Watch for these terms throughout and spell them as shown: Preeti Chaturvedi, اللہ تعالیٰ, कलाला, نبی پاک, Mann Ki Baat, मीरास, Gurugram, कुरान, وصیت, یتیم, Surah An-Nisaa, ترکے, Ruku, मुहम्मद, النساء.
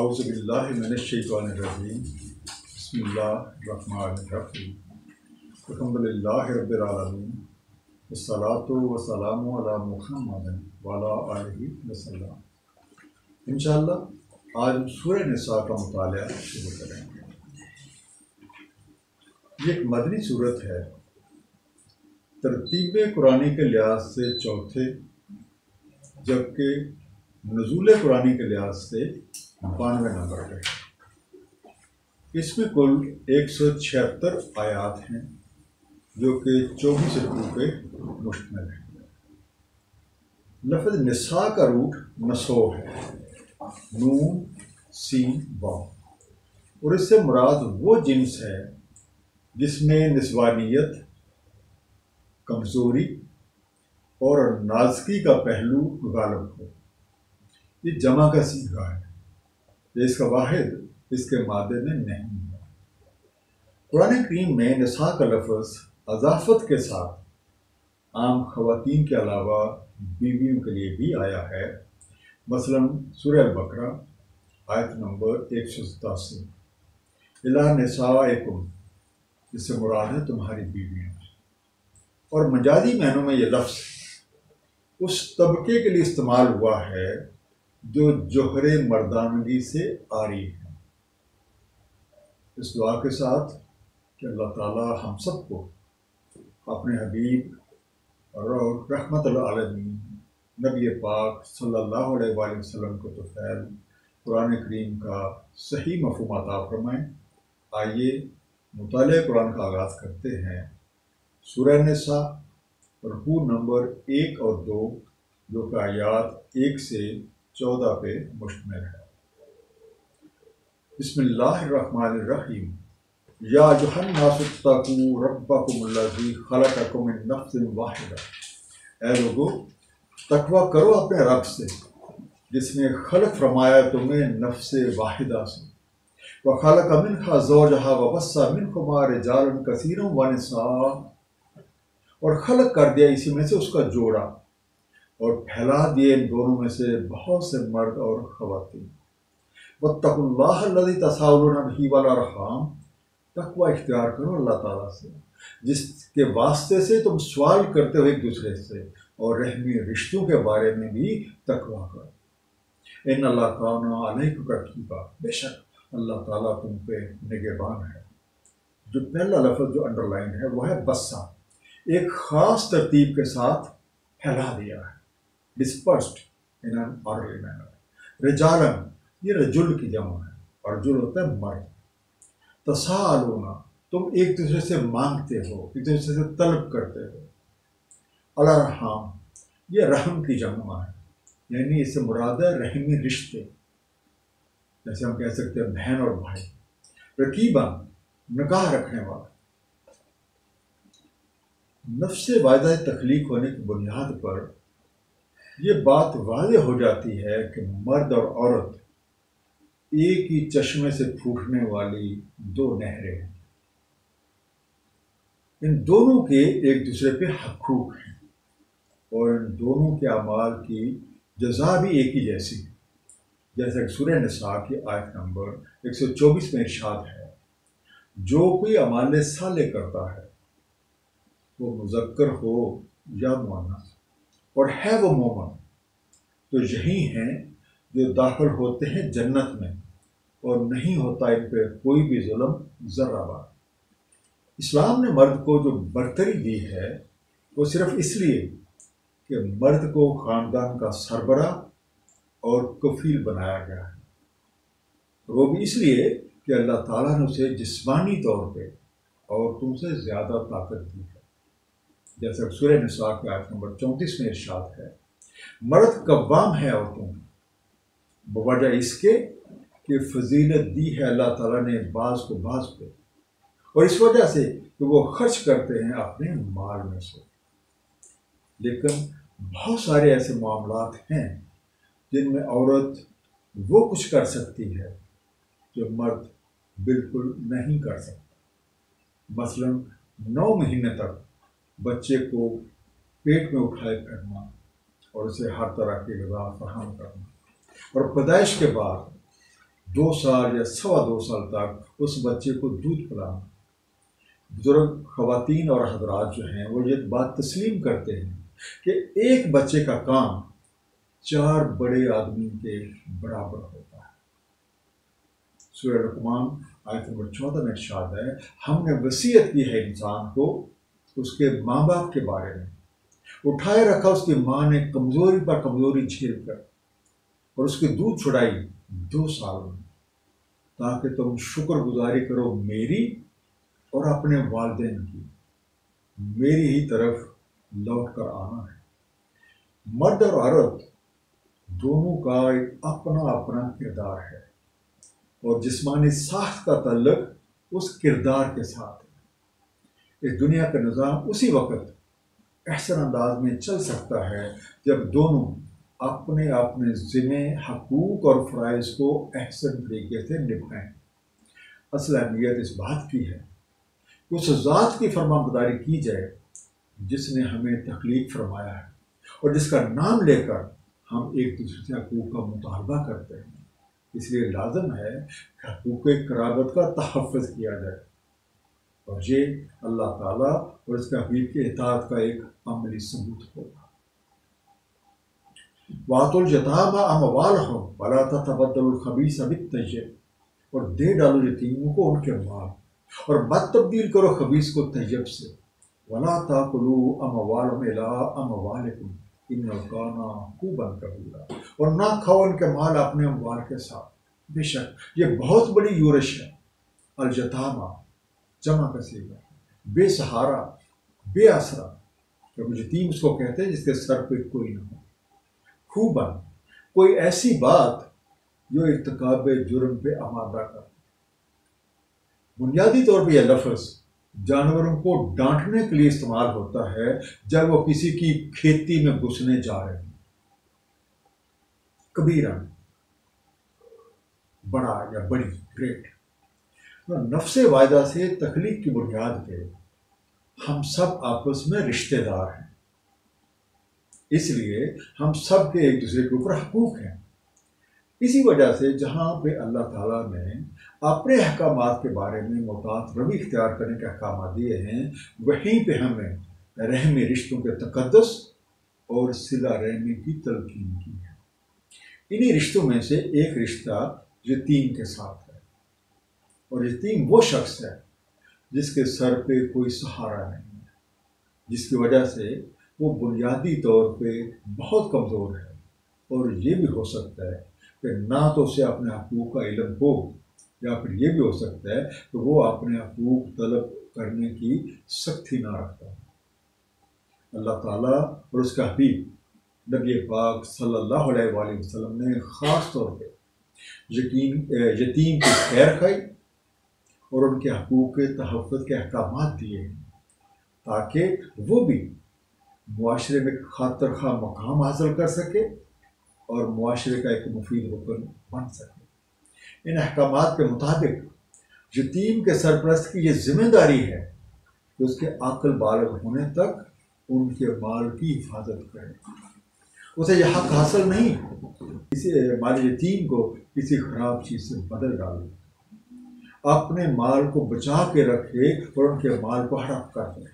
औज़ुबिल्लाहिमिनश्शैतानिर्रजीम बिस्मिल्लाहिर्रहमानिर्रहीम अल्हम्दुलिल्लाहि रब्बिल आलमीन वस्सलातु वस्सलामु अला मुहम्मदिन व अला आलिहि वसल्लम। इंशाअल्लाह आज सूरह निसा का मुताला शुरू करेंगे। ये एक मदनी सूरत है, तरतीब कुरानी के लिहाज से चौथे जबकि नजूल कुरानी के लिहाज से 92 नंबर है। इसमें कुल 176 आयात हैं जो कि 24 रुकू पे मुश्तमिल है। लफ्ज़ निसा का रूट नसो है, नून सीन वाव, और इससे मुराद वो जिन्स है जिसमें निस्वानियत, कमज़ोरी और नाज़की का पहलू गालिब हो। ये जमा का सीगा है, इसका वाहिद इसके मादे में नहीं है। कुरान करीम में निसा का लफ्ज़ अजाफत के साथ आम ख़वातीन के अलावा बीवियों के लिए भी आया है। मसलन सूरह बकरा आयत नंबर 187 इला निसाइकुम, इससे मुराद है तुम्हारी बीवियाँ। और मजाजी मानों में ये लफ्ज़ उस तबके के लिए इस्तेमाल हुआ है जो जोहरे मर्दानगी से आ रही है। इस दुआ के साथ कि अल्लाह ताला हम सबको अपने हबीब और रहमतुल आलमीन नबी पाक सल्लल्लाहु अलैहि वसल्लम को तो खैर कुरान करीम का सही मफ़हूम अता फरमाएँ। आइए मुताले कुरान का आगाज़ करते हैं सूरह निसा रुकू नंबर 1 और 2 जो कि आयात 1 से 14 पे मुश्तमिल है। बिस्मिल्लाहिर्रहमानिर्रहीम या अय्युहन्नासुत्ताकू रब्बकुमुल्लज़ी खलक़कुम मिन नफ़्सिन वाहिदा, ऐ लोगों तकवा करो अपने रब से जिसने खलक़ फरमाया तुम्हें नफ़्से वाहिदा से। व खलक़ मिन्हा ज़ौजहा व बस्सा मिनहुमा रिजालन कसीरन व निसाअ, और खलक कर दिया इसी में से उसका जोड़ा और फैला दिए इन दोनों में से बहुत से मर्द और ख़वातीन। वत्तकुल्लाह लज़ी तसाउलून बिही वल अरहाम, तकवा इख्तियार करो अल्लाह ताला से जिसके वास्ते से तुम सवाल करते हो एक दूसरे से, और रहमी रिश्तों के बारे में भी तकवा करो। इन अल्लाह काना अलैकुम रक़ीबा, बेशक अल्लाह ताला तुम पे निगहबान है। जो पहला लफ्ज़ जो अंडरलाइन है वह है बस्सा, एक ख़ास तरतीब के साथ फैला दिया है, dispersed in an orderly manner. रिजालन ये रजुल की जमा है और रजुल होता है मर्द। तसालूना तुम एक दूसरे से मांगते हो, एक दूसरे से तलब करते हो। अलरहम ये रहम की जमा है, यानी इससे मुराद है रहमी रिश्ते, जैसे हम कह सकते हैं बहन और भाई। रकीबा निगाह रखने वाला, नफ्से वाहिदा तख्लीक होने की बुनियाद पर यह बात वाज़े हो जाती है कि मर्द और औरत एक ही चश्मे से फूटने वाली दो नहरें हैं। इन दोनों के एक दूसरे पे हकूक़ हैं और इन दोनों के अमाल की जज़ा भी एक ही जैसी है। जैसा सूरह निसा की आयत नंबर 124 में इरशाद है, जो कोई अमाल साले करता है वो मुज़क्कर हो या मुअन्नस और है वो मोमन, तो यही हैं जो दाखिल होते हैं जन्नत में और नहीं होता इन पर कोई भी जुल्म ज़र्राबार। इस्लाम ने मर्द को जो बरतरी दी है वो सिर्फ़ इसलिए कि मर्द को ख़ानदान का सरबरा और कफ़ील बनाया गया है, वो भी इसलिए कि अल्लाह ताला ने उसे जिस्मानी तौर पे और तुमसे ज़्यादा ताकत दी। जैसे सूरह निसा के आयत नंबर 34 में इरशाद है, मर्द कव्वाम है औरतों में, बवजह इसके कि फजीलत दी है अल्लाह ताला ने बाज को बाज पे, और इस वजह से कि वो खर्च करते हैं अपने माल में से। लेकिन बहुत सारे ऐसे मामलात हैं जिनमें औरत वो कुछ कर सकती है जो मर्द बिल्कुल नहीं कर सकता। मसलन 9 महीने तक बच्चे को पेट में उठाए करना और उसे हर तरह की गज़ा फराहम करना, और पैदाइश के बाद 2 साल या सवा 2 साल तक उस बच्चे को दूध पिलाना। बुजुर्ग ख़वातीन और हजरात जो हैं वो ये बात तस्लीम करते हैं कि एक बच्चे का काम 4 बड़े आदमी के बराबर होता है। सूरह लुकमान आयत नंबर 14 में इरशाद है, हमने वसीयत की है इंसान को उसके माँ बाप के बारे में, उठाए रखा उसकी माँ ने कमज़ोरी पर कमज़ोरी झेल कर और उसके दूध छुड़ाई 2 साल में, ताकि तुम शुक्रगुजारी करो मेरी और अपने वालिदैन की, मेरी ही तरफ लौट कर आना है। मर्द और औरत दोनों का एक अपना अपना किरदार है और जिस्मानी साख्त का तल्लुक उस किरदार के साथ है। इस दुनिया का निज़ाम उसी वक्त ऐसे अंदाज में चल सकता है जब दोनों अपने अपने ज़िम्मे हकूक़ और फ़राइज़ को एहसन तरीके से निभाएँ। असल अहमियत इस बात की है कि उस ज़ात की फरमाबरदारी की जाए जिसने हमें तख्लीक फरमाया है और जिसका नाम लेकर हम एक दूसरे से हकूक़ का मुतालबा करते हैं। इसलिए लाजम है कि हकूक़ क़राबत का तहफ़्फ़ुज़ किया जाए और ये अल्लाह ताला और इसके हबीब के इताअत का एक अमली सबूत होगा। वातुल जताबा अमवाल हो वला तबद्दलुल खबीस बित्तय्यिब, और दे डालो यतीमों को उनके माल और मत तब्दील करो खबीस को तय्यब से। वला ताकुलू अमवालहुम इला अमवालिकुम इन्नहु काना हुब्बन कबीरा, और ना खाओ उनके माल अपने अमवाल के साथ, बेशक ये बहुत बड़ी यूरश है। अलजतामा जमा का सीगा बेसहारा बेआसरा, जब यतीम उसको कहते हैं जिसके सर पे कोई ना हो। खूबा कोई ऐसी बात जो इर्तिकाब जुर्म पे आमादा कर। बुनियादी तौर पर यह लफ्ज़ जानवरों को डांटने के लिए इस्तेमाल होता है जब वो किसी की खेती में घुसने जा रहे हैं। कबीरा बड़ा या बड़ी ग्रेट। नफ्से वाहिदा से तखलीक की बुनियाद पे हम सब आपस में रिश्तेदार हैं, इसलिए हम सब के एक दूसरे के ऊपर हकूक़ हैं। इसी वजह से जहाँ पे अल्लाह ताला ने अपने अहकाम के बारे में मुतात रवि इख्तियार करने के अहकाम दिए हैं, वहीं पे हमें रहमी रिश्तों के तकद्दस और सिला रहमी की तलकीन की है। इन्हीं रिश्तों में से एक रिश्ता यतीम के साथ है, और यतीम वो शख्स है जिसके सर पे कोई सहारा नहीं है, जिसकी वजह से वो बुनियादी तौर पे बहुत कमज़ोर है। और ये भी हो सकता है कि ना तो उसे अपने हकूक़ का इलम हो, या फिर ये भी हो सकता है कि वो अपने हकूक़ तलब करने की सख्ती ना रखता है। अल्लाह ताला और उसका हबीब नबी पाक सल्लल्लाहु अलैहि वसल्लम ने ख़ास तौर पे यतीम की खैर खाई और उनके हकूक़ के तहफ़्फ़ुज़ के अहकाम दिए हैं, ताकि वो भी मुआशरे में खातर खा मकाम हासिल कर सके और मुआशरे का एक मुफीद रुकन बन सके। इन अहकाम के मुताबिक यतीम के सरपरस्त की ये जिम्मेदारी है कि उसके अक्ल बालिग होने तक उनके माल की हिफाजत करे। उसे यह हक हासिल नहीं किसी माल यतीम को किसी ख़राब चीज़ से बदल डाले, अपने माल को बचा के रखे और उनके माल को हड़प कर दे।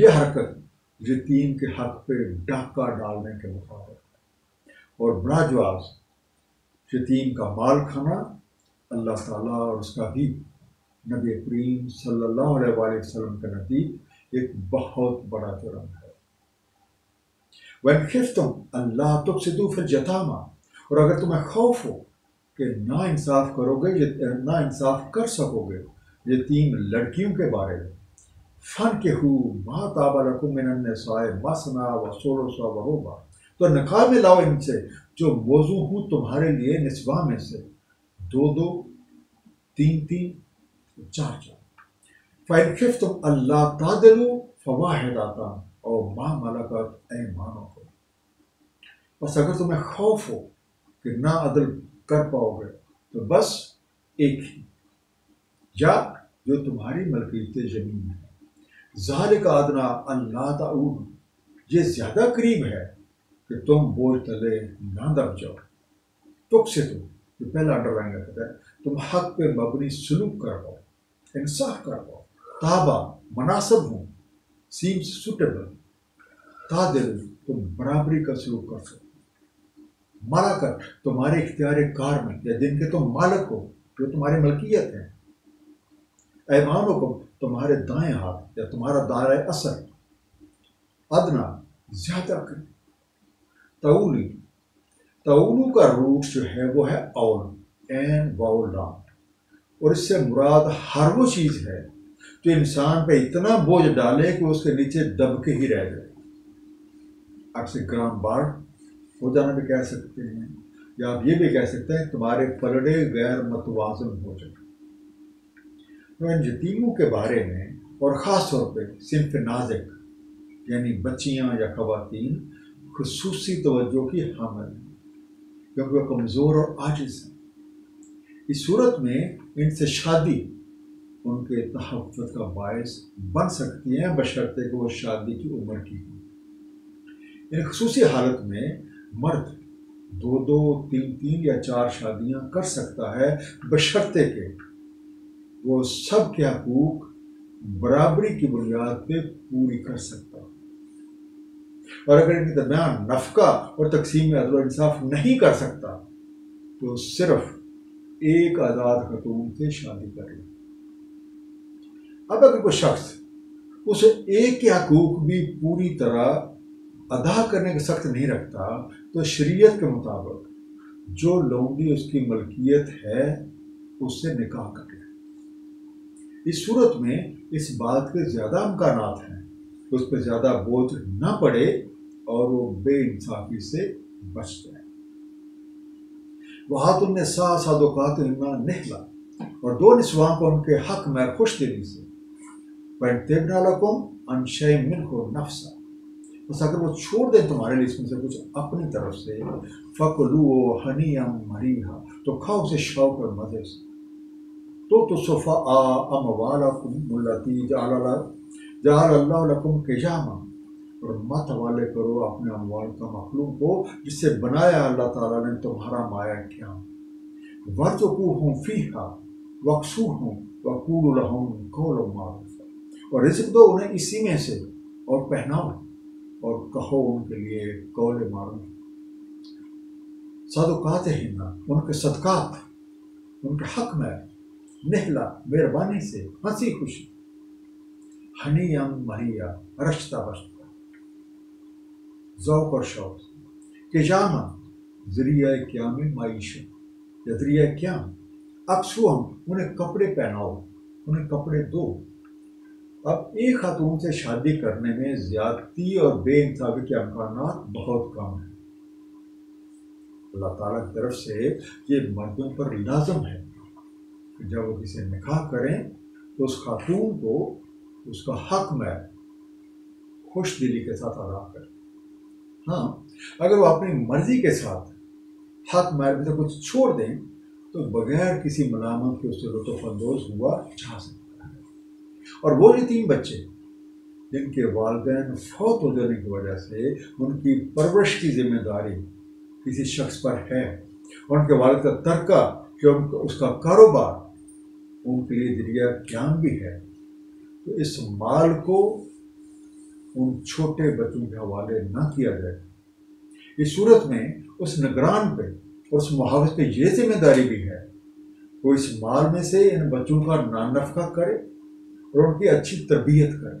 ये हरकत यतीम के हक पे डाका डालने के मुताबिक है, और बड़ा जवाब यतीम का माल खाना अल्लाह ताला और उसका भी नबी करीम सल्लल्लाहु अलैहि वसल्लम के नज़दीक एक बहुत बड़ा जुर्म है। वइन खिफ्तुम अल्लाह तुफसिदू फिल यतामा, और अगर तुम्हें खौफ हो कि ना इंसाफ कर सकोगे यतीम लड़कियों के बारे में, फ़न के हु माँ ताबा रकुमसाए मसना व सोलसा वोबा, तो निकाह में लाओ इनसे जो मौजू हूँ तुम्हारे लिए निस्बा में से 2-2, 3-3, 4-4। फ़ैन खिफ तुम अल्लाह तादलो फवाहदाता और माँ मलाकत ऐमानो को, बस अगर तुम्हें खौफ हो कि ना अदल कर पाओगे तो बस एक ही या जो तुम्हारी मलकीत ज़मीन है। ज़ाल का अदना अल्लाह ताऊन, ये ज़्यादा करीब है कि तुम बोझ तले ना दब जाओ। तुकसितु, जो पहला अंडरलाइन करता है, तुम हक पे मबनी सलूक कर पाओ, इंसाफ कर पाओ, ताबा मुनासिब हो, सीम्स सुटेबल, तादिल तुम बराबरी का सलूक कर सको। मालकत तुम्हारे इख्तियार कार में या जिनके तुम मालिक हो, जो तुम्हारी मलकियत है। ऐमानों को तुम्हारे दाएं हाथ या तुम्हारा दायरा असर, अदना ज्यादा करें। तऊली, तऊलू का रूट जो है वो है औल, एन वाउल राउंड, और इससे मुराद हर वो चीज़ है जो इंसान पे इतना बोझ डाले कि उसके नीचे दब के ही रह जाए। आप से ग्राम बाढ़ हो जाना भी कह सकते हैं, या आप ये भी कह सकते हैं तुम्हारे पलड़े गैर मतवाजन हो जाए। तो इन यतीमों के बारे में और ख़ास तौर पर सिंफ नाज़िक यानी बच्चियाँ या खवातीन खुसूसी तवज्जो की हामिल है, क्योंकि वह कमज़ोर और आजिज़ हैं। इस सूरत में इनसे शादी उनके तहफ़्फ़ुज़ का बायस बन सकती है, बशर्ते कि वह शादी की उम्र की हो। इन खुसूसी हालत में मर्द दो दो तीन तीन या चार शादियाँ कर सकता है, बशर्ते के वो सब के हकूक़ बराबरी की बुनियाद पे पूरी कर सकता है। और अगर इनके दरमियान नफका और तकसीम अदल और इंसाफ नहीं कर सकता तो सिर्फ एक आज़ाद खतून से शादी करे। अब अगर कोई शख्स उसे एक के हकूक़ भी पूरी तरह अदा करने के सख्त नहीं रखता तो शरीयत के मुताबिक जो लौंडी उसकी मलकियत है उससे निकाह करे। इस सूरत में इस बात के ज़्यादा अमकानात हैं, उस पर ज़्यादा बोझ ना पड़े और वो बेइंसाफ़ी से बच जाए। वहाँ तुमने सा साधुकात इन्ना निहला, और दो निस्वां को उनके हक में खुश दिली से पैंतनाकुम अनशय मिन को नफसा, बस अगर वो छोड़ दें तुम्हारे लिए इसमें से कुछ अपनी तरफ से फ़कलू हनी अम मरीहा, तो खाओ उसे शौक और मज़े से। तो सफ़ा अम वाला कुमती जला जल्लाकुम केजामा, और मत हवाले करो अपने अमवाल का मखलूक को जिससे बनाया अल्लाह ताला ने तुम्हारा माया क्या। वर्जकू हूँ फ़ीहा वक्सू हूँ वकूल लहुम कौल मारूफ, और रिज़्क़ दो उन्हें इसी में से और पहनाओ और कहो उनके लिए कौल मारूफ। सदक़ात हिन्ना उनके सदक़ात उनके हक़ में नहला मेहरबानी से हंसी खुशी, हनी अम मरिया रश्ता बश्ता ज़ौक़ और शौक़ के जामा ज़रिया क्या में माईशत या ज़रिया क्या अक्सू हम उन्हें कपड़े पहनाओ उन्हें कपड़े दो। अब एक खातून से शादी करने में ज़्यादती और बेइंसाफ़ी के अमकानात बहुत कम हैं। अल्लाह ताला की तरफ से ये मर्दों पर लाज़िम है कि जब वो किसी निकाह करें तो उस खातून को उसका हक में खुश दिली के साथ अदा करें। हाँ, अगर वो अपनी मर्ज़ी के साथ हक में से कुछ छोड़ दें तो बगैर किसी मलामत के उससे लुत्फ़अंदोज़ हुआ जा सकता है। और वो यतीम बच्चे जिनके वालिदैन फौत हो जाने की वजह से उनकी परवरिश की जिम्मेदारी किसी शख्स पर है, और उनके वालिद का तर्का जो उसका कारोबार उनके लिए ज़रिया काम भी है, तो इस माल को उन छोटे बच्चों के हवाले ना किया जाए। इस सूरत में उस निगरान पे और उस मुहावज पे ये जिम्मेदारी भी है वो इस माल में से इन बच्चों का नानफका करे और उनकी अच्छी तरबियत करे,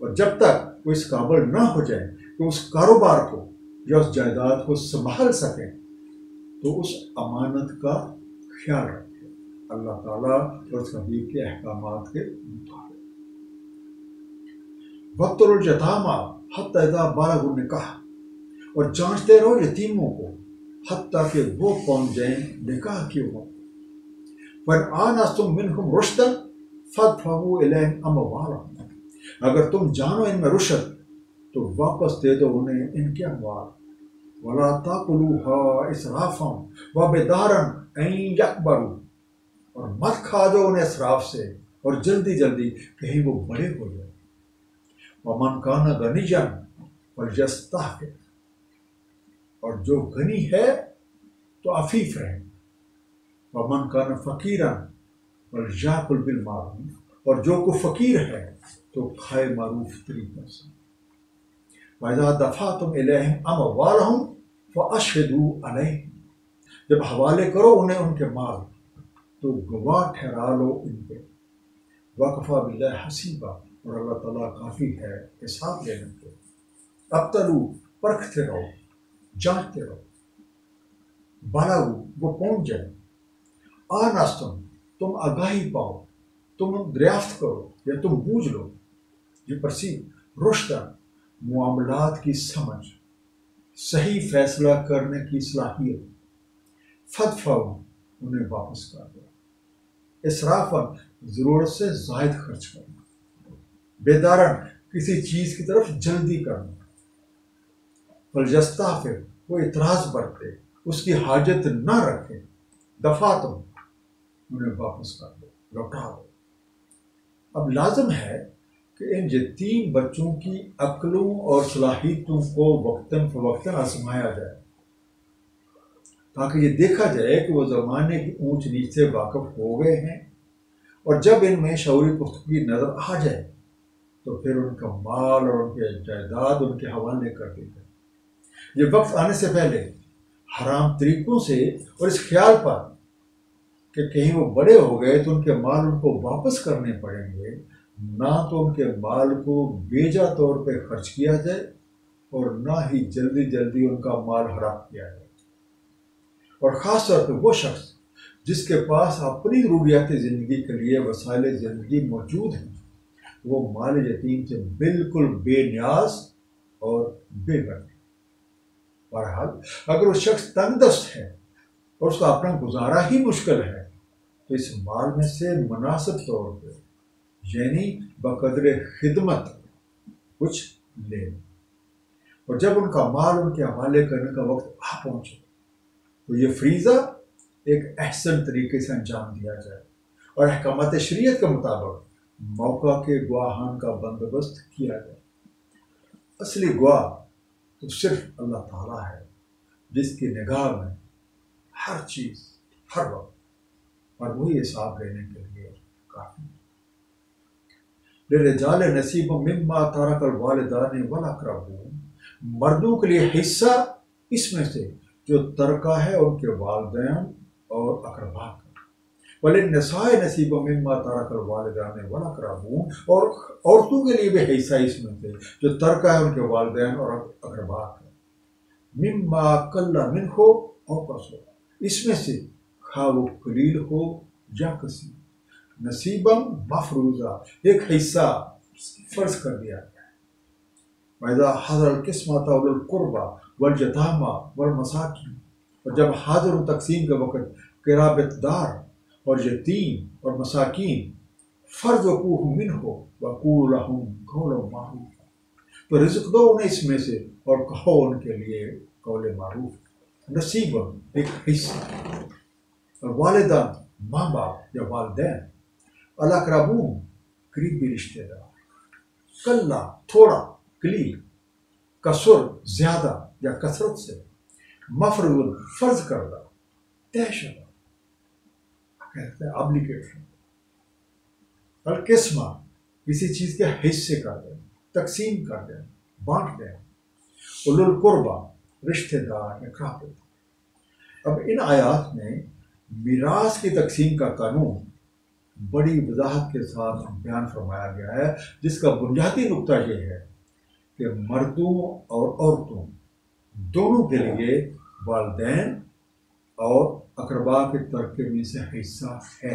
और जब तक वो इस काबिल ना हो जाए तो उस कारोबार को या उस जायदाद को संभाल सकें तो उस अमानत का ख्याल रखें अल्लाह ताला और उसके हबीब के अहकामात के मुताबिक। वक़्तुल यतामा हत्ता इज़ा बलगू निकाह, और जांचते रहो यतीमों को हत्ता कि वो पहुँच जाएँ निकाह की उम्र। पर आनास्तुम मिनहुम रुश्दन फदफ़ऊ इलैहिम अमवालहुम, अगर तुम जानो इनमें रुशद तो वापस दे दो उन्हें इनके अमवाल। वला ताकुलूहा इसराफ़न व बिदारन अन यकबरू, और मत खा दो उन्हें इसराफ से और जल्दी जल्दी कहीं वो बड़े हो जाए। वमन काना गनीयन फलयस्तअफ़िफ़, और जो गनी है तो आफीफ है। वमन कान फ़कीरा वलयाकुल बिलमारूफ, और जो को फ़कीर है तो खाए मारूफ तरीक़ा से। वइज़ा दफ़अतुम इलैहिम अमवालहुम फ़अशहिदू अलैहिम, जब हवाले करो उन्हें उनके माल तो गवाह ठहरा लो इन पर। वक़फ़ा बिल्लाह हसीबा, और अल्लाह ताला काफ़ी है हिसाब लेने के। अब तलू परखते रहो, जांचते रहो। बालाऊ वो पहुँच जाए। आ नास्तम तुम आगाही पाओ, तुम दरियाफ्त करो या तुम बूझ लो। ये परसीव रुश्ता मुआमलात की समझ, सही फैसला करने की सलाहियत। फदफाओ उन्हें वापस कर दो। इसराफन ज़रूरत से ज़ायद खर्च करना, बेदारन किसी चीज़ की तरफ जल्दी करना। फलजस्ता फिर वो इतराज़ बरते, उसकी हाजत ना रखे। दफ़ा तो उन्हें वापस कर दो, लौटा दो। अब लाजम है कि इन यतीम बच्चों की अक्लों और सलाहियतों को वक्तन फवक्तन आजमाया जाए, ताकि ये देखा जाए कि वो ज़माने की ऊंच नीच से वाकफ़ हो गए हैं। और जब इनमें शऊरी पुख्तगी नज़र आ जाए तो फिर उनका माल और उनके जायदाद उनके हवाले कर दी जाए। ये वक्त आने से पहले हराम तरीक़ों से और इस ख्याल पर कि कहीं वो बड़े हो गए तो उनके माल उनको वापस करने पड़ेंगे, ना तो उनके माल को बेजा तौर पर खर्च किया जाए और ना ही जल्दी जल्दी उनका माल हराम किया जाए। और ख़ास तौर पर वो शख्स जिसके पास अपनी ज़रूरियात ज़िंदगी के लिए वसाइल ज़िंदगी मौजूद हैं, वो माल यतीम से बिल्कुल बेनियाज और बेगन है। बहरहाल अगर वो शख्स तंगदस्त है और उसका अपना गुजारा ही मुश्किल है तो इस माल में से मुनासिब तौर पर, यानी बकदर खिदमत, कुछ ले। और जब उनका माल उनके हवाले करने का वक्त आ पहुँचे तो ये फरीज़ा एक अहसन तरीके से अंजाम दिया जाए और अहकामात शरीयत के मुताबिक मौका के गुआहान का बंदोबस्त किया जाए। असली गुआ तो सिर्फ अल्लाह ताला है, जिसकी निगाह में हर चीज़ हर वक्त और वही हिसाब लेने के लिए काफ़ी है। लिरिजाल नसीब मिम्मा तारकल वालिदान वल अक़रबून, मर्दों के लिए हिस्सा इसमें से जो तरका है उनके वालिदैन और अकरबा का। वलिन्निसा नसीब मिम्मा तारकल वालिदान वल अक़रबून, और औरतों के लिए भी हिस्सा इसमें से जो तरका है उनके वालिदैन और अकरबा का। मिम्मा कल्ला मिन्हु और कसो, इसमें से खा वो कलील हो या कसीर। नसीबम मफरूज़ा, एक हिस्सा फ़र्ज़ कर दिया गया है। वैदा हज़रल किस्मत उलुल क़ुरबा वलयतामा वलमसाकिन, और जब हाज़िर तकसीम के वक़्त क़राबतदार और यतीम और मसाकिन फ़र्ज़ वक़ूह मिन्हो वक़ूल लहुम क़ौलन मारूफ़ा, तो रिज़्क़ दो उन्हें इसमें से और कहो उनके लिए क़ौल मारूफ़। नसीब एक हिस्सा, और वालिदा माँ बाप या वालिदैन, अल अक़रबून करीबी रिश्तेदार, कल्ला थोड़ा कलील, कसर ज़्यादा या कसरत से, मफरूज़ फ़र्ज़ करदा तयशुदा कहते हैं ऑब्लिगेशन। और किस्मा किसी चीज़ के हिस्से कर देना, तकसीम कर देना, बाँट देना। उलुल क़ुरबा रिश्तेदार या क़राबत। अब इन आयात में मीरास की तकसीम का कानून बड़ी वजाहत के साथ बयान फरमाया गया है, जिसका बुनियादी नुक्ता ये है कि मर्दों और औरतों दोनों के लिए वालिदैन और अकरबा के तर्के में से हिस्सा है।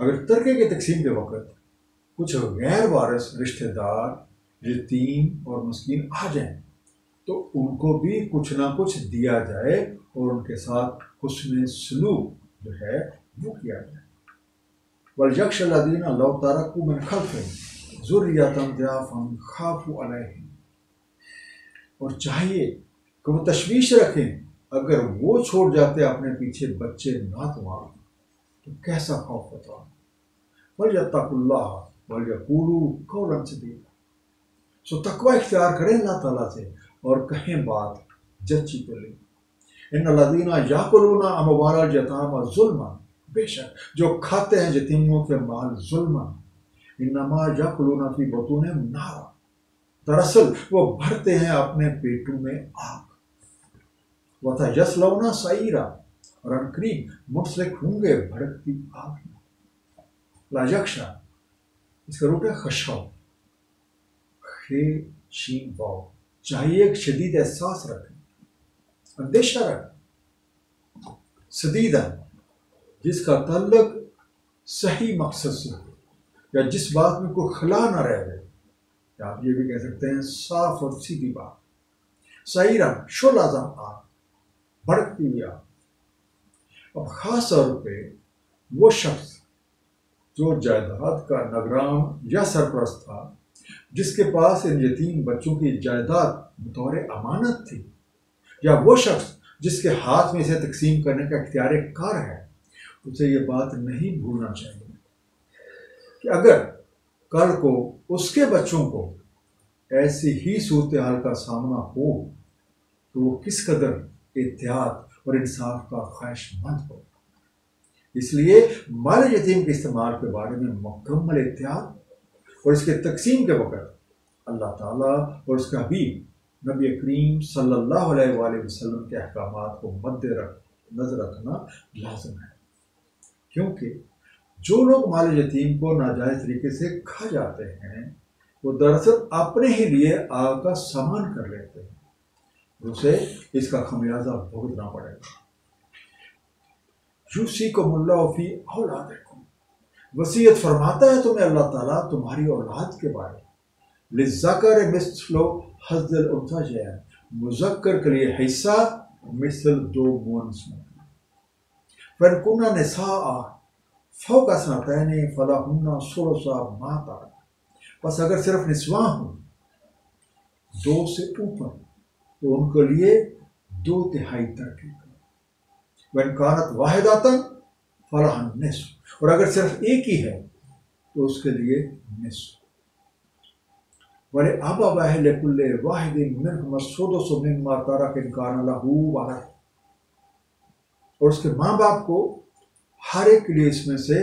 अगर तर्के के तकसीम के वक़्त कुछ गैर वारिस रिश्तेदार, यतीम और मस्कीन आ जाएं तो उनको भी कुछ ना कुछ दिया जाए और उनके साथ हुस्न सलूक जो है वो किया जाए। वलयख्श लदीना लौ तारकू मिन खल्फिहिम ज़ुर्रियतन ज़ियाफ़न ख़ाफ़ू अलैहिम, और चाहिए कि वो तशवीश रखें अगर वो छोड़ जाते अपने पीछे बच्चे ना तुम्हारे तो कैसा खौफ होता। वलयत्तकुल्लाह वलयक़ूलू क़ौलन सदीदा, सो तकवा इख्तियार करें अल्लाह ताला से और कहें बात जच्ची पे लें। इन्नल्लज़ीना याकुलूना अमवाल यतामा ज़ुल्मा, बेशक जो खाते हैं यतीमों के माल ज़ुल्मा, इन्नमा याकुलूना फी बुतूनिहिम नारा, दरअसल वो भरते हैं अपने पेटों में आग, वसयस्लौना सईरा, और अनकरीब मुसलिक होंगे भड़कती आग में। ला यख्शा, इसका रूट है खशा, खे शीन वाव, चाहिए एक शदीद एहसास रखें, अंदेशा रखें, शदीदा जिसका ताल्लुक सही मकसद से हो या जिस बात में कोई खला ना रह जाए, या आप ये भी कह सकते हैं साफ और सीधी बात। सईरा शोला जम आग, भड़कती हुई आग। अब ख़ास तौर पर वो शख्स जो जायदाद का नगराम या सरपरस्त था, जिसके पास इन यतीम बच्चों की जायदाद बतौर अमानत थी, या वो शख्स जिसके हाथ में इसे तकसीम करने का इख्तियार कार है, उसे ये बात नहीं भूलना चाहिए कि अगर कल को उसके बच्चों को ऐसी ही सूरत हाल का सामना हो तो वो किस कदर एहतियात और इंसाफ का ख्वाहिशमंद हो। इसलिए माल यतीम के इस्तेमाल के बारे में मुकम्मल एहतियात और इसके तकसीम के वक़्त अल्लाह ताला और उसका हबीब नबी करीम सल्लल्लाहु अलैहि वसल्लम के अहकामात को मद्देनज़र रखना लाज़िम है, क्योंकि जो लोग माल यतीम को नाजायज़ तरीके से खा जाते हैं वो दरअसल अपने ही लिए आग का सामान कर लेते हैं, उसे इसका खमियाजा भुगतना पड़ेगा। यूसीकुमुल्लाहु फी औलादिकुम, वसीयत फरमाता है तुम्हें अल्लाह ताला तुम्हारी औलाद के बारे में, लिज़्ज़कर मिस्लो हज़्ज़िल उन्सा है, मुज़क्कर के लिए हिस्सा मिसल दो मोनस में, फनकुना निसा फौका सनातैन फलाहुन्ना सुलुसा मा तरक, बस अगर सिर्फ निस्वा हों दो से ऊपर तो उनके लिए दो तिहाई तक, वनकानत वाहिदातन फलाहन निस्फ, और अगर सिर्फ एक ही है तो उसके लिए निस्फ, वाले आबा वाहले कुल्ले वाहिदिन मिनहुमा सुदुसु मिम्मा तरक इन कान लहू वलद, और उसके माँ बाप को हर एक के लिए इसमें से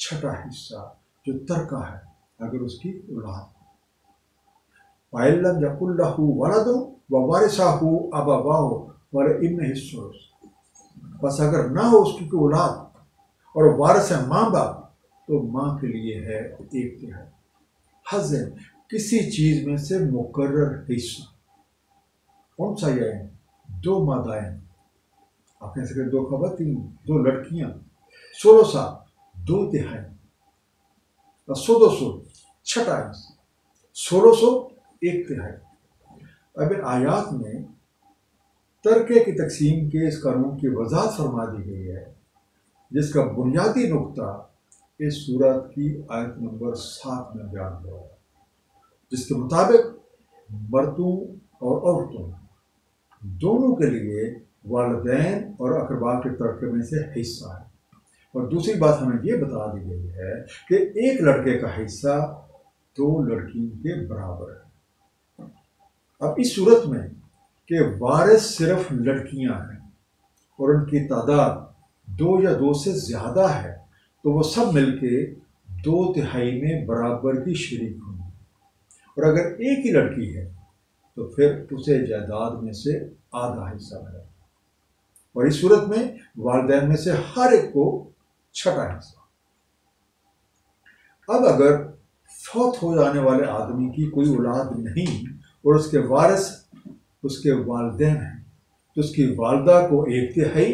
छठा हिस्सा जो तरका है अगर उसकी औलाद हो, वाइल्लम यकुल लहू वलद व वारिसहू अबावाहु वाले इब्न हिस्सुस, बस अगर ना हो उसकी कोई औलाद और वारिस है माँ बाप तो माँ के लिए है एक तिहाई, हज़्ज़ किसी चीज़ में से मुकर्रर हिस्सा, कौन सा यह है दो मादाएँ, आपने सके दो खवातीन दो लड़कियाँ, सोलो सा दो तिहाई, सो दो सो छठा हिस्सा, 1600 एक तिहाई। अब इन आयात में तर्के की तकसीम के इस कानून की वजाहत फरमा दी गई है, जिसका बुनियादी नुक्ता इस सूरत की आयत नंबर 7 में बयान हुआ है, जिसके मुताबिक मर्दों और औरतों दोनों के लिए वालिदैन और अकरबा के तर्के में से हिस्सा है। और दूसरी बात हमें ये बता दी गई है कि एक लड़के का हिस्सा दो लड़कियों के बराबर है। अब इस सूरत में कि वारिस सिर्फ लड़कियां हैं और उनकी तादाद दो या दो से ज़्यादा है तो वो सब मिलके दो तिहाई में बराबर की शरीक होंगी, और अगर एक ही लड़की है तो फिर उसे जायदाद में से आधा हिस्सा मिलेगा, और इस सूरत में वालिदैन में से हर एक को छठा हिस्सा। अब अगर फौत हो जाने वाले आदमी की कोई औलाद नहीं और उसके वारिस उसके वालिदैन हैं तो उसकी वालदा को एक तिहाई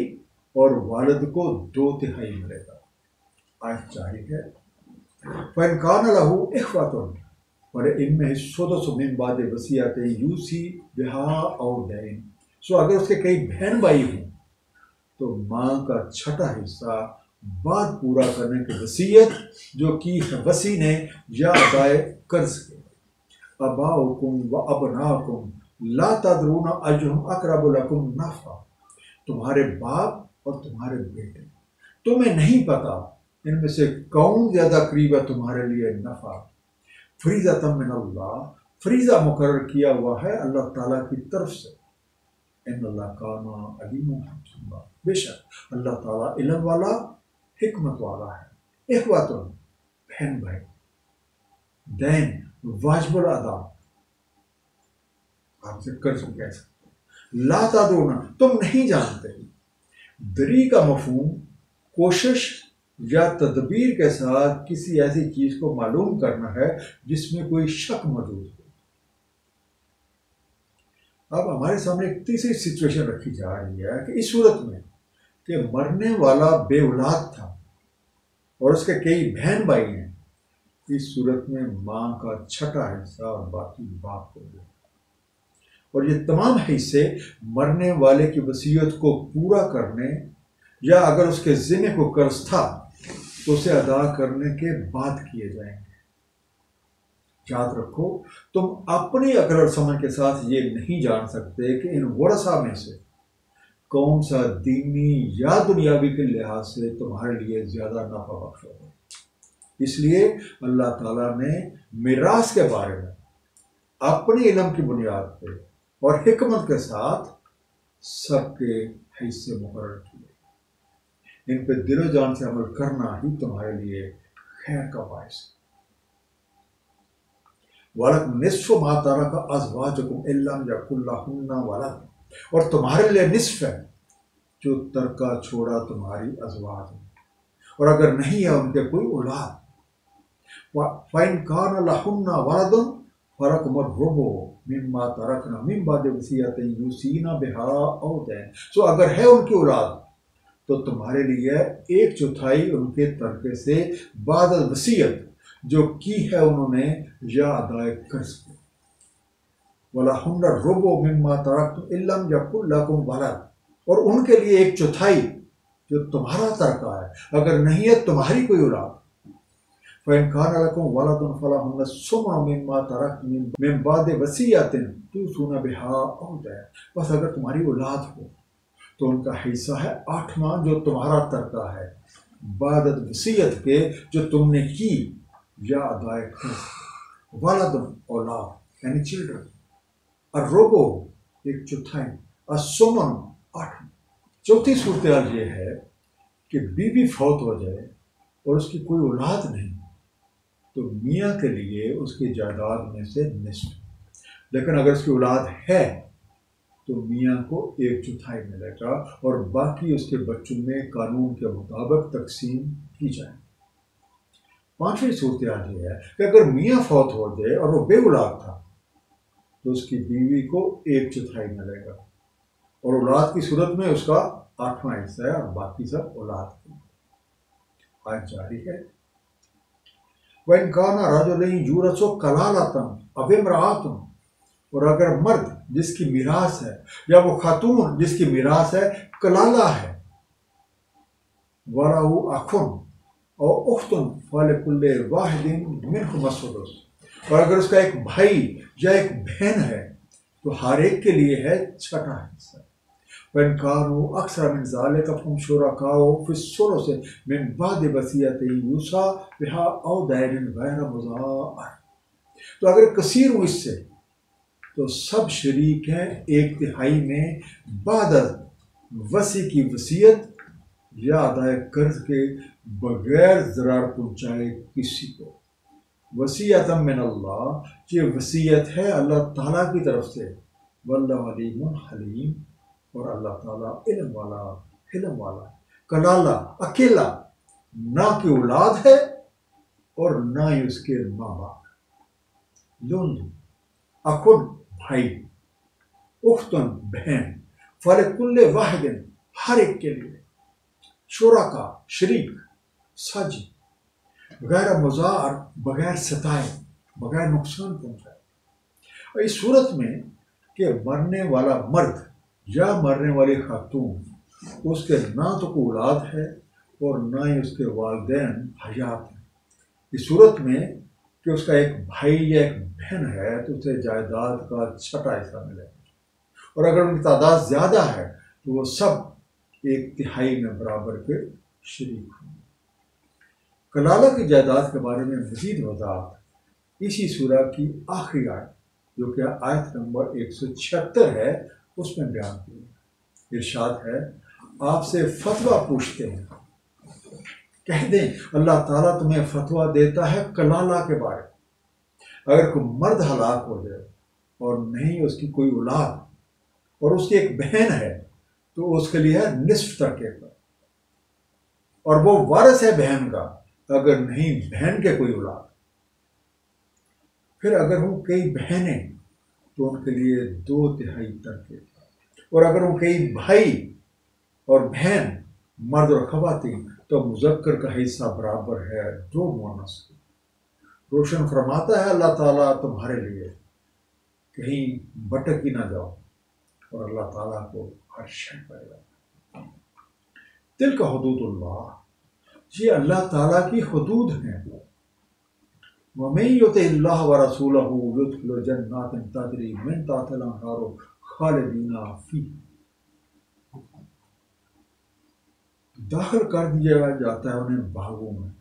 और वालिद को दो तिहाई मिलेगा। आज चाहिए फनकान लहू इख्वातुन और इनमें सुदुसु मिन बाद वसीयत यूसी बिहा और दैन, सो अगर उसके कई बहन भाई हों तो माँ का छठा हिस्सा बाद पूरा करने की वसीयत जो कि वसी ने या अदाए कर्ज के, अबाउकुम व अबनाकुम ला तदरून अय्युहुम अक़रबु लकुम नफ़अ, तुम्हारे बाप और तुम्हारे बेटे, तुम्हें नहीं पता इनमें से कौन ज़्यादा करीब है तुम्हारे लिए नफ़ा। फरीज़ा तम मिनल्लाह, फरीज़ा मुकर्रर किया हुआ है अल्लाह ताला की तरफ से, बेशक अल्लाह ताला इल्म वाला हिकमत वाला है। इखवातुन बहन भाई, दैन वाजिबुल अदा आपसे कर्ज कह सकते, ला तादूना तुम नहीं जानते। दरी का मफहूम कोशिश या तदबीर के साथ किसी ऐसी चीज को मालूम करना है जिसमें कोई शक मौजूद हो। अब हमारे सामने एक तीसरी सिचुएशन रखी जा रही है कि इस सूरत में कि मरने वाला बेऔलाद था और उसके कई बहन भाई हैं। इस सूरत में माँ का छठा हिस्सा और बाकी बाप को दिया, और ये तमाम हिस्से मरने वाले की वसीयत को पूरा करने या अगर उसके जिम्मे को कर्ज था तो उसे अदा करने के बाद किए जाएंगे। याद रखो, तुम अपनी अकल और समझ के साथ ये नहीं जान सकते कि इन वरसा में से कौन सा दीनी या दुनियावी के लिहाज से तुम्हारे लिए ज़्यादा नाफा बख्श होगा। इसलिए अल्लाह ताला ने मिरास के बारे में अपने इल्म की बुनियाद पर और हिकमत के साथ सबके हिस्से मुकर्रर किए। इन पर दिलो जान से अमल करना ही तुम्हारे लिए खैर का बायस है। और तुम्हारे लिए निस्फ है जो तरका छोड़ा तुम्हारी अजवाज है, और अगर नहीं है उनके कोई औलाद। फाइन कान लहुन्ना वलदुन फरकमर रुबो मिम्मा तरकना मिन बादे वसीयतिन यूसीना बिहा औ दैन। सो अगर है उनकी औलाद तो तुम्हारे लिए एक चौथाई उनके तरके से बाद वसीयत जो की है उन्होंने या अदाय कर सके। वाला हुन्ना रुबो मिम्मा तरकतुम इल्लम यकुल लकुम वलद, और उनके लिए एक चौथाई जो तुम्हारा तरका है अगर नहीं है तुम्हारी कोई औलाद। फइन कान लकुम वलदुन फलहुन्ना सुमुसु मिम्मा तरकतुम मिन बादे वसीयतिन तूसूना बिहा औ दैन। बस अगर तुम्हारी औलाद हो तो उनका हिस्सा है आठवां जो तुम्हारा तरका है बाद वसीयत के जो तुमने की या अदाय कर। वालद औलाद यानी चिल्ड्रन, और रोबो एक चौथाई, और सुमन आठवां। चौथी सूरत यह है कि बीवी फौत हो जाए और उसकी कोई औलाद नहीं तो मियाँ के लिए उसकी जायदाद में से निस्फ, लेकिन अगर उसकी औलाद है तो मियाँ को एक चौथाई मिलेगा और बाकी उसके बच्चों में कानून के मुताबिक तकसीम की जाए। पाँचवीं सूरत यह है कि अगर मियाँ फौत हो जाए और वो बेऔलाद था तो उसकी बीवी को एक चौथाई मिलेगा, और औलाद की सूरत में उसका आठवां हिस्सा है और बाकी सब औलाद की। आज जारी है वह इनकाना रजुलैन यूरसो कलालतन अब इमराअतुन, और अगर मर्द जिसकी मिरास है या वो खातून जिसकी मिरास है कलाला है, वरा अखुन और उख्तुन फलकुल्ले वाहिदिन मिनहुमा सुदुस, और अगर उसका एक भाई या एक बहन है तो हर एक के लिए है छठा हिस्सा। वनकारो अक्सर मिन ज़ालिकुम शुरकाओ फिस्सुरो से मिन बाद वसीयत यूसा बिहा औ दायरन गैर मुज़ाअर। तो अगर कसीर हो इससे तो सब शरीक हैं एक तिहाई में बादल वसी की वसीयत या अदाय कर्ज के बगैर ज़रार पहुँचाए किसी को। वसीयत मिन अल्लाह, ये वसीयत है अल्लाह ताला की तरफ से। वल्लाहु अलीमुन हलीम, और अल्लाह ताला इल्म वाला। कलाला अकेला, ना कि औलाद है और ना ही उसके माँ बाप। अखुन भाई, उख्तन बहन, फलकुल्ले वाहिदिन हर एक के लिए, शुरका शरीक, साझी बगैर मुज़ाअर बगैर सताए बगैर नुकसान पहुँचाए। इस सूरत में कि मरने वाला मर्द या मरने वाली खातून उसके ना तो कोई औलाद है और ना ही उसके वालिदैन हयात हैं। इस सूरत में कि उसका एक भाई या एक बहन है तो उसे जायदाद का छठा हिस्सा मिलेगा, और अगर उनकी तादाद ज़्यादा है तो वो सब एक तिहाई में बराबर के शरीक होंगे। कलाला की जायदाद के बारे में मज़ीद वज़ाहत इसी सूरह की आखिरी आयत जो कि आयत नंबर 176 है उसमें बयान किया। इरशाद है, आपसे फतवा पूछते हैं, कह दें अल्लाह ताला तुम्हें फतवा देता है कलाला के बारे में। अगर कोई मर्द हलाक हो जाए और नहीं उसकी कोई औलाद और उसकी एक बहन है तो उसके लिए है निस्फ तके का, और वो वारिस है बहन का अगर नहीं बहन के कोई औलाद। फिर अगर वो कई बहनें तो उनके लिए 2/3 तके, और अगर वो कई भाई और बहन मर्द और ख़वातीन तो मुज़क्कर का हिस्सा बराबर है 2 मोनस। रोशन फरमाता है अल्लाह ताला तुम्हारे लिए, कहीं भटक ही ना जाओ, और अल्लाह ताला को हर शय पाएगा। तिल का हदूदुल्लाह, ये अल्लाह ताला की हदूद हैं। वमन युतिल्लाह व रसूलहू यदखुलु जन्नातिन तजरी मिन तहतिहा अल-अनहार खालिदीना फीहा। दाखिल कर दिया जाता है उन्हें बागों में,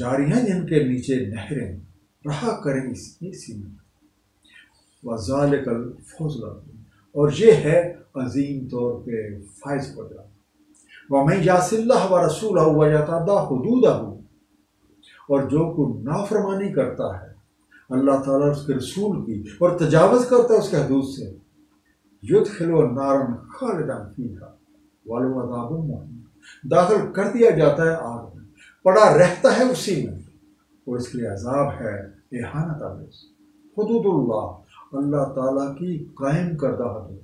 जारियां जिनके नीचे नहरें रहा करें इसी में। वज़ालिकल फौज़, और ये है अजीम तौर पे फायज हो जाता। वमन यअसिल्लाह व रसूलहू व यतअद्दा हुदूदहू, और जो को नाफरमानी करता है अल्लाह ताला उसके रसूल की और तजावज़ करता है उसके हदूद से, युदखिलु नारन खालिदन फीहा वलहु अज़ाबुन मुहीन, दाखिल कर दिया जाता है आग में, पड़ा रहता है उसी में, और इसके लिए अजाब है एहानत आवेज़। हुदूदुल्लाह, अल्लाह ताला की कायम करदा हदूद,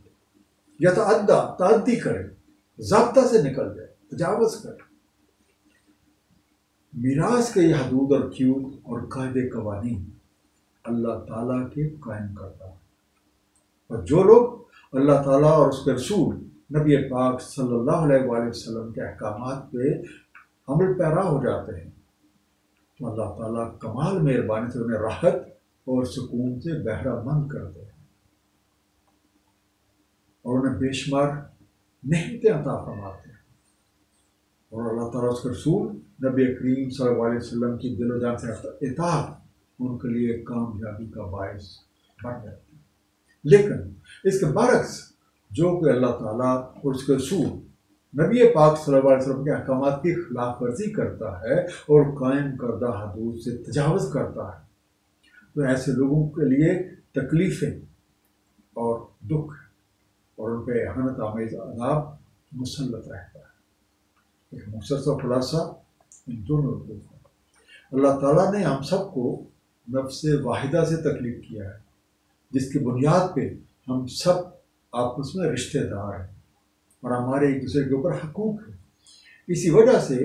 यतअद्दा तअद्दी करे, ज़ाब्ता से निकल जाए, तजावज़ करे। मिरास के ये हदूद और क्यूद और कायदे कवानी अल्लाह ताला के कायम करदा है, और जो लोग अल्लाह ताला और उसके रसूल नबी पाक सल्लल्लाहु अलैहि वसल्लम के अहकामात पे अमल पैरा हो जाते हैं तो अल्लाह ताला कमाल मेहरबानी से उन्हें राहत और सुकून से बहरामंद करते हैं, और उन्हें बेशुमार नेमतें अता फरमाते हैं। और अल्लाह ताला उसके रसूल नबी करीम सल्लल्लाहु अलैहि वसल्लम की दिलो जान से इताअत उनके लिए कामयाबी का बायस बन जाती है। लेकिन इसके बरक्स जो कि अल्लाह ताला और उसके रसूल नबी पाक सल्लल्लाहु अलैहि वसल्लम के अहकामात की खिलाफ वर्जी करता है और कायम करदा हदूद से तजावज़ करता है, तो ऐसे लोगों के लिए तकलीफ़ें और दुख और उन पर एहानत आमेज़ अज़ाब मुसल्लत रहता है। एक मुख्तसर सा खुलासा इन दोनों को, अल्लाह ताला ने हम सबको नफ्स वाहिदा से तकलीफ़ किया है, जिसकी बुनियाद पर हम सब आपस में रिश्तेदार हैं और हमारे एक दूसरे के ऊपर हकूक़ हैं। इसी वजह से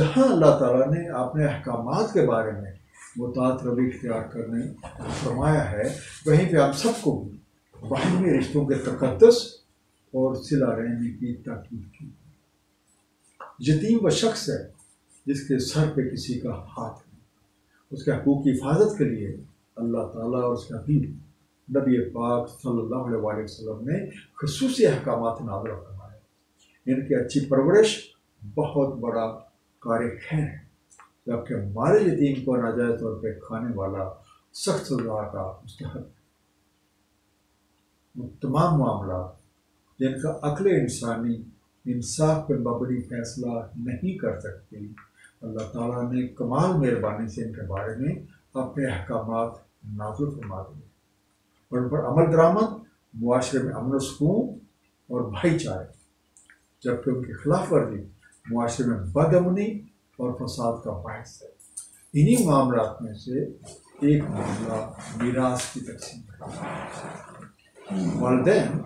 जहाँ अल्लाह ताला ने अपने अहकामात के बारे में मुतात रवि इख्तियार करने फरमाया है, वहीं पर आप सबको बाहमी रिश्तों के तक़द्दुस और सिला रहने की ताकीद की। यतीम वह शख्स है जिसके सर पे किसी का हाथ है, उसके हकूक़ की हिफाजत के लिए अल्लाह ताला और उसका हबीब नबी पाक सल्लल्लाहु अलैहि वसल्लम ने ख़ुसूसी अहकामात नाज़िल फरमाए। इनकी अच्छी परवरिश बहुत बड़ा कार्य है, जबकि हमारे यतीम को नाजायज़ तौर पर खाने वाला सख्त सज़ा का मुस्तहक़ है। तमाम मामला जिनका अक्ल इंसानी इंसाफ पर मबनी फैसला नहीं कर सकती, अल्लाह ताला ने कमाल मेहरबानी से इनके बारे में अपने अहकामात नाज़िल फरमा दिए, और उन पर अमल दरामद मुआशरे में अमन सुकून और भाईचारे, जबकि उनकी खिलाफ वर्जी मुआशरे में बदअमनी और फसाद का बायस है। इन्हीं मामलों में से एक मामला मीरास की तकसीम है। वालिदैन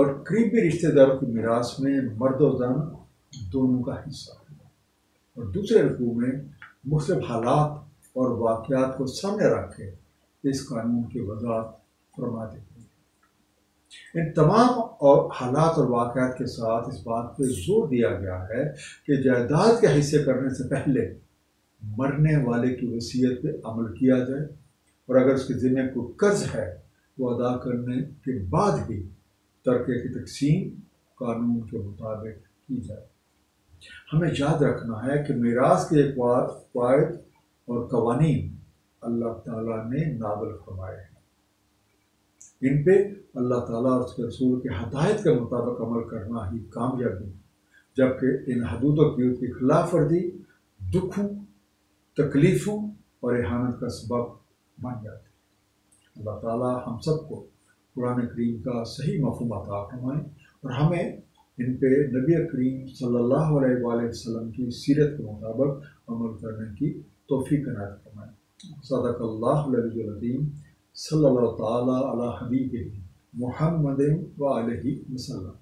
और करीबी रिश्तेदारों की मीरास में मर्द और जन दोनों का हिस्सा है, और दूसरे रुकू में मुख्तलिफ हालात और वाक़यात को सामने रख के इस कानून की वजाहत फरमा देते। इन तमाम और हालात और वाक़यात के साथ इस बात पर जोर दिया गया है कि जायदाद के हिस्से करने से पहले मरने वाले की वसीयत पर अमल किया जाए, और अगर उसके ज़िम्मे को कर्ज है वो अदा करने के बाद ही तर्के की तकसीम कानून के मुताबिक की जाए। हमें याद रखना है कि मीरास के क़वायद और कवानीन अल्लाह ताला ने नाज़िल फरमाए हैं, इन पे अल्लाह ताला और उसके रसूल की हदायत के मुताबिक अमल करना ही कामयाबी, जबकि इन हदूद व क़यूद की खिलाफ वर्जी दुखों, तकलीफ़ों और एहानत का सबब बन जाती है। अल्लाह ताला हम सबको कुरान करीम का सही मफ़हूम अता फरमाए और हमें इन पे नबी करीम सल्लल्लाहु अलैहि वसल्लम की सीरत के मुताबिक अमल करने की तौफ़ीक़ अता फरमाए। सदक़ल्लाहुल अलीयुल अज़ीम। सल्लल्लाहु तआला अला हबीबिही मुहम्मदिन व आलिही वसल्लम।